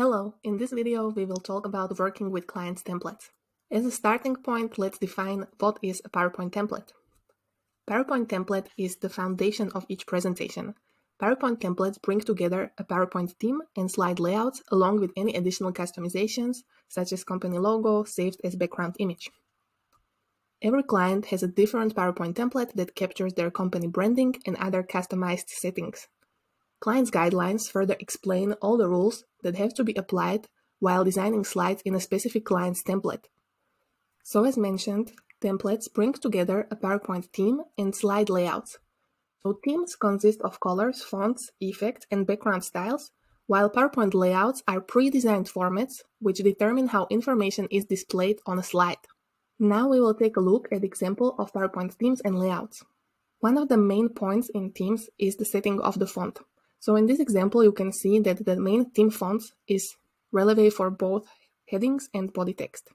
Hello, in this video we will talk about working with clients' templates. As a starting point, let's define what is a PowerPoint template. PowerPoint template is the foundation of each presentation. PowerPoint templates bring together a PowerPoint theme and slide layouts along with any additional customizations such as company logo saved as background image. Every client has a different PowerPoint template that captures their company branding and other customized settings. Clients' guidelines further explain all the rules that have to be applied while designing slides in a specific client's template. So as mentioned, templates bring together a PowerPoint theme and slide layouts. So themes consist of colors, fonts, effects, and background styles, while PowerPoint layouts are pre-designed formats which determine how information is displayed on a slide. Now we will take a look at example of PowerPoint themes and layouts. One of the main points in themes is the setting of the font. So in this example, you can see that the main theme font is relevant for both headings and body text.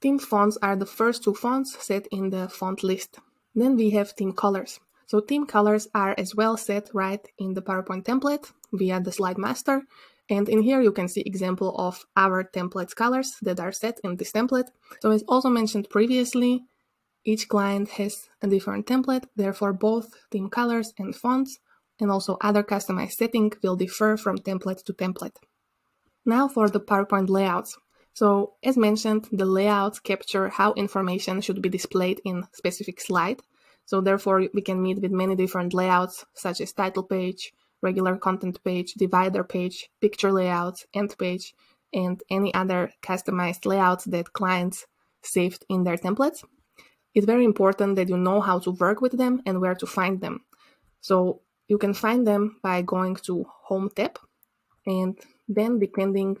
Theme fonts are the first two fonts set in the font list. Then we have theme colors. So theme colors are as well set right in the PowerPoint template via the slide master. And in here you can see example of our template's colors that are set in this template. So as also mentioned previously, each client has a different template, therefore both theme colors and fonts and also other customized setting will differ from template to template. Now for the PowerPoint layouts. So as mentioned, the layouts capture how information should be displayed in specific slide. So therefore we can meet with many different layouts such as title page, regular content page, divider page, picture layouts, end page, and any other customized layouts that clients saved in their templates. It's very important that you know how to work with them and where to find them. So you can find them by going to Home tab, and then depending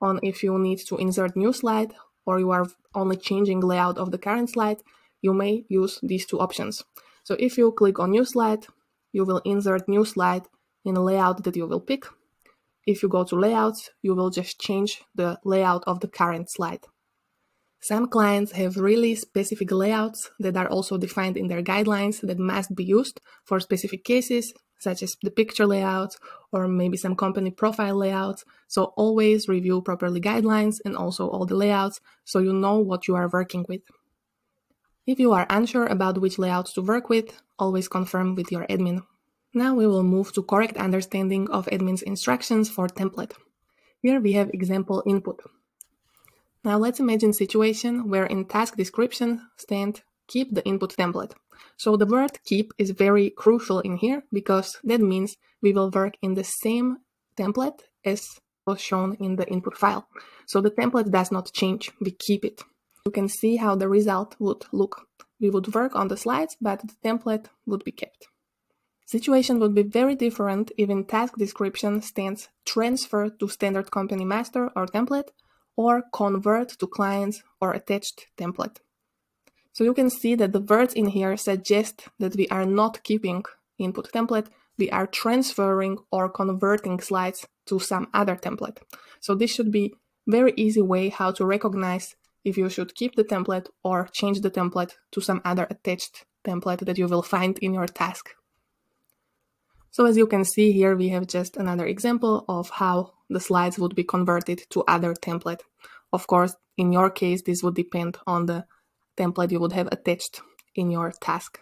on if you need to insert new slide or you are only changing layout of the current slide, you may use these two options. So if you click on new slide, you will insert new slide in a layout that you will pick. If you go to layouts, you will just change the layout of the current slide. Some clients have really specific layouts that are also defined in their guidelines that must be used for specific cases, such as the picture layouts or maybe some company profile layouts. So always review properly guidelines and also all the layouts so you know what you are working with. If you are unsure about which layouts to work with, always confirm with your admin. Now we will move to correct understanding of admin's instructions for template. Here we have example input. Now let's imagine situation where in task description stand keep the input template. So the word keep is very crucial in here because that means we will work in the same template as was shown in the input file. So the template does not change, we keep it. You can see how the result would look. We would work on the slides, but the template would be kept. Situation would be very different if in task description stands transfer to standard company master or template, or convert to clients or attached template. So you can see that the words in here suggest that we are not keeping input template, we are transferring or converting slides to some other template. So this should be very easy way how to recognize if you should keep the template or change the template to some other attached template that you will find in your task. So as you can see here, we have just another example of how the slides would be converted to other template. Of course, in your case, this would depend on the template you would have attached in your task.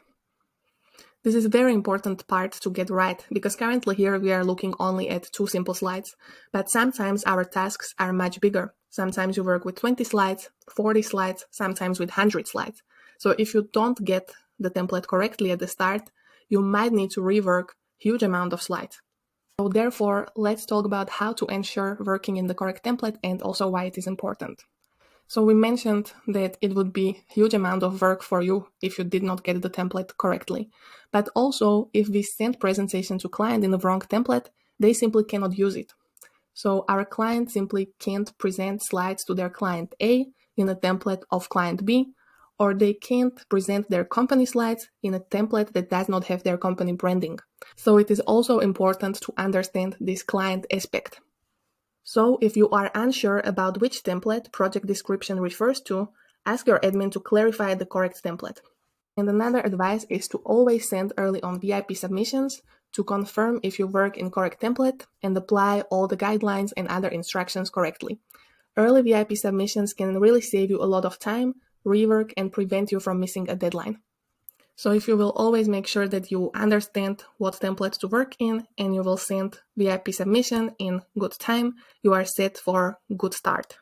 This is a very important part to get right, because currently here we are looking only at two simple slides, but sometimes our tasks are much bigger. Sometimes you work with 20 slides, 40 slides, sometimes with 100 slides. So if you don't get the template correctly at the start, you might need to rework huge amount of slides. So therefore, let's talk about how to ensure working in the correct template and also why it is important. So we mentioned that it would be a huge amount of work for you if you did not get the template correctly. But also, if we send presentation to client in the wrong template, they simply cannot use it. So our client simply can't present slides to their client A in a template of client B, or they can't present their company slides in a template that does not have their company branding. So it is also important to understand this client aspect. So if you are unsure about which template project description refers to, ask your admin to clarify the correct template. And another advice is to always send early on VIP submissions to confirm if you work in correct template and apply all the guidelines and other instructions correctly. Early VIP submissions can really save you a lot of time, rework, and prevent you from missing a deadline. So if you will always make sure that you understand what templates to work in and you will send VIP submission in good time, you are set for a good start.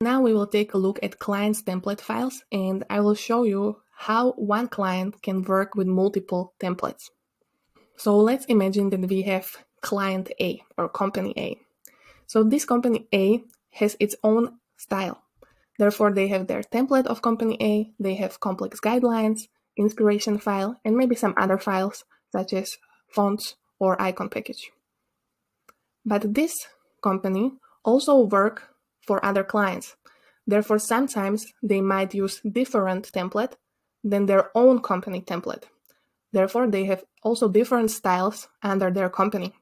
Now we will take a look at clients' template files, and I will show you how one client can work with multiple templates. So let's imagine that we have client A or company A. So this company A has its own style. Therefore, they have their template of company A, they have complex guidelines, inspiration file, and maybe some other files such as fonts or icon package. But this company also works for other clients. Therefore, sometimes they might use different template than their own company template. Therefore, they have also different styles under their company.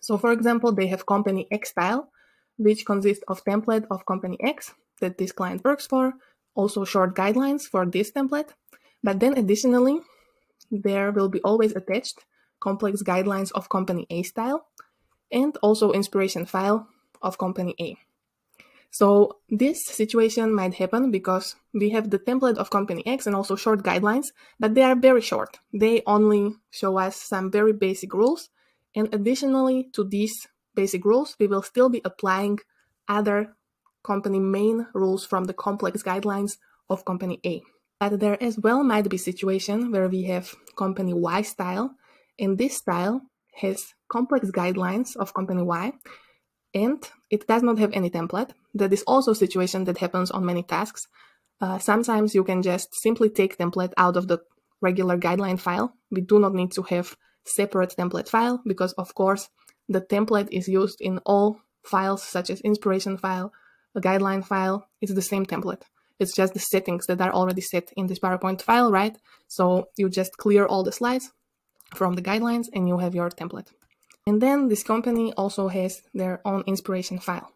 So for example, they have company X style, which consists of template of company X that this client works for, also short guidelines for this template. But then additionally, there will be always attached complex guidelines of company A style and also inspiration file of company A. So this situation might happen because we have the template of company X and also short guidelines, but they are very short. They only show us some very basic rules. And additionally to these basic rules, we will still be applying other company main rules from the complex guidelines of company A. But there as well might be situation where we have company Y style, and this style has complex guidelines of company Y, and it does not have any template. That is also a situation that happens on many tasks. Sometimes you can just simply take template out of the regular guideline file. We do not need to have separate template file because, of course, the template is used in all files such as inspiration file, a guideline file. It's the same template. It's just the settings that are already set in this PowerPoint file, right? So you just clear all the slides from the guidelines and you have your template. And then this company also has their own inspiration file.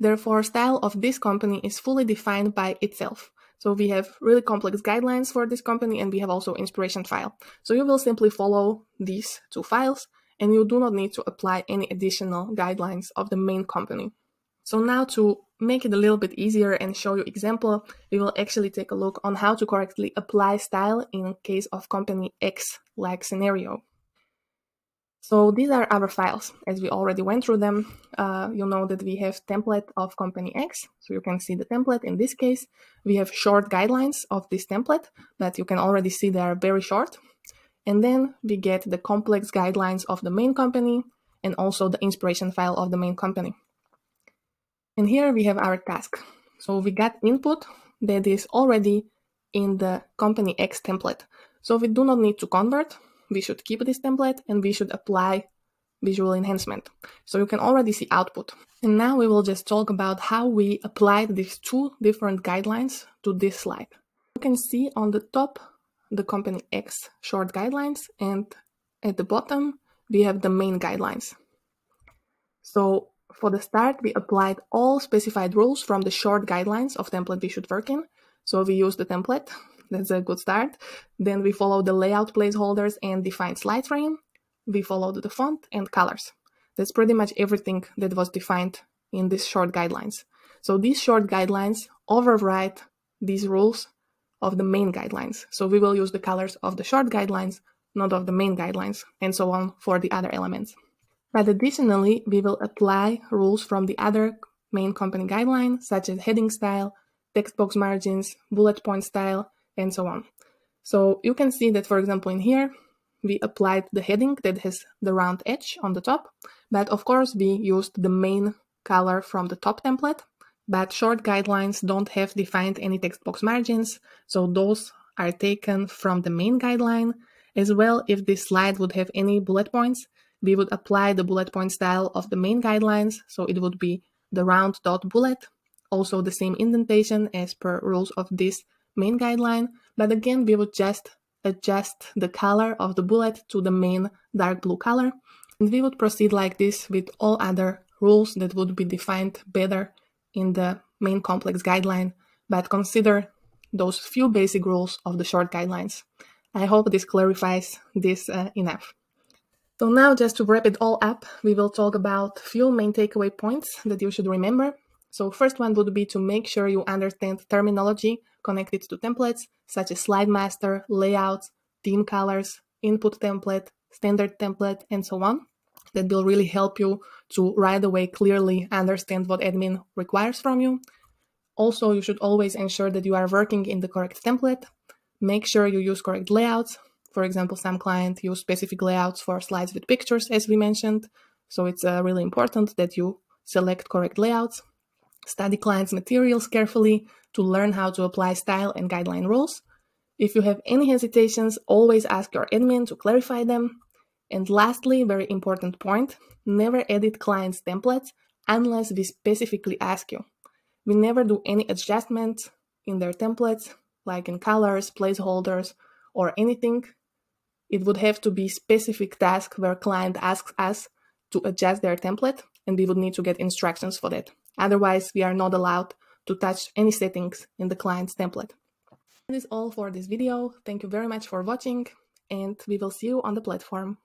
Therefore, style of this company is fully defined by itself. So we have really complex guidelines for this company and we have also inspiration file. So you will simply follow these two files and you do not need to apply any additional guidelines of the main company. So now to make it a little bit easier and show you example, we will actually take a look on how to correctly apply style in case of company X like scenario. So these are our files as we already went through them. You know that we have template of company X. So you can see the template in this case. We have short guidelines of this template, but you can already see they are very short. And then we get the complex guidelines of the main company and also the inspiration file of the main company. And here we have our task. So we got input that is already in the company X template. So we do not need to convert. We should keep this template and we should apply visual enhancement. So you can already see output. And now we will just talk about how we applied these two different guidelines to this slide. You can see on the top the company X short guidelines and at the bottom we have the main guidelines. So for the start, we applied all specified rules from the short guidelines of template we should work in. So we use the template. That's a good start. Then we follow the layout placeholders and define slide frame. We followed the font and colors. That's pretty much everything that was defined in these short guidelines. So these short guidelines override these rules of the main guidelines. So we will use the colors of the short guidelines, not of the main guidelines, and so on for the other elements. But additionally, we will apply rules from the other main company guidelines, such as heading style, text box margins, bullet point style, and so on. So you can see that, for example, in here, we applied the heading that has the round edge on the top. But of course, we used the main color from the top template. But short guidelines don't have defined any text box margins. So those are taken from the main guideline. As well, if this slide would have any bullet points, we would apply the bullet point style of the main guidelines. So it would be the round dot bullet, also the same indentation as per rules of this main guideline. But again, we would just adjust the color of the bullet to the main dark blue color. And we would proceed like this with all other rules that would be defined better in the main complex guideline. But consider those few basic rules of the short guidelines. I hope this clarifies this enough. So now, just to wrap it all up, we will talk about a few main takeaway points that you should remember. So first one would be to make sure you understand terminology connected to templates, such as slide master, layouts, theme colors, input template, standard template, and so on. That will really help you to right away clearly understand what admin requires from you. Also, you should always ensure that you are working in the correct template. Make sure you use correct layouts. For example, some clients use specific layouts for slides with pictures, as we mentioned. So it's really important that you select correct layouts. Study clients' materials carefully to learn how to apply style and guideline rules. If you have any hesitations, always ask your admin to clarify them. And lastly, very important point, never edit clients' templates unless we specifically ask you. We never do any adjustments in their templates, like in colors, placeholders, or anything. It would have to be specific task where client asks us to adjust their template, and we would need to get instructions for that. Otherwise, we are not allowed to touch any settings in the client's template. That is all for this video. Thank you very much for watching, and we will see you on the platform.